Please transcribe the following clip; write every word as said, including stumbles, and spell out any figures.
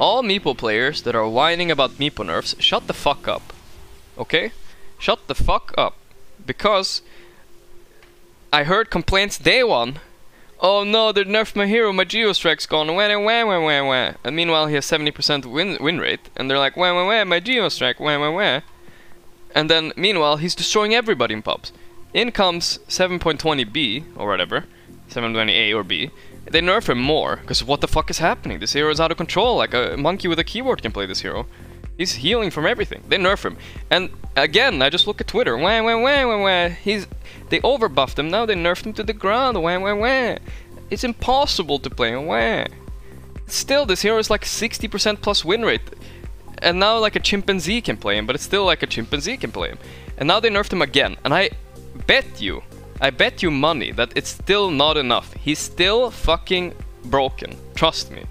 All Meepo players that are whining about Meepo nerfs, shut the fuck up. Okay? Shut the fuck up. Because I heard complaints day one. Oh no, they nerfed my hero, my Geostrike's gone, wah wah wah wah wah. And meanwhile he has seventy percent win win rate, and they're like, wah wah wah, my Geostrike, wah wah wah. And then meanwhile he's destroying everybody in pubs. In comes seven point twenty B, or whatever, seven twenty A or B. They nerf him more, because what the fuck is happening? This hero is out of control, like a monkey with a keyboard can play this hero. He's healing from everything. They nerf him. And again, I just look at Twitter. Wah, wah, wah, wah, wah. He's, they overbuffed him. Now they nerfed him to the ground. Wah, wah, wah. It's impossible to play. Wah. Still, this hero is like sixty percent plus win rate. And now like a chimpanzee can play him, but it's still like a chimpanzee can play him. And now they nerfed him again. And I bet you, I bet you money that it's still not enough. He's still fucking broken. Trust me.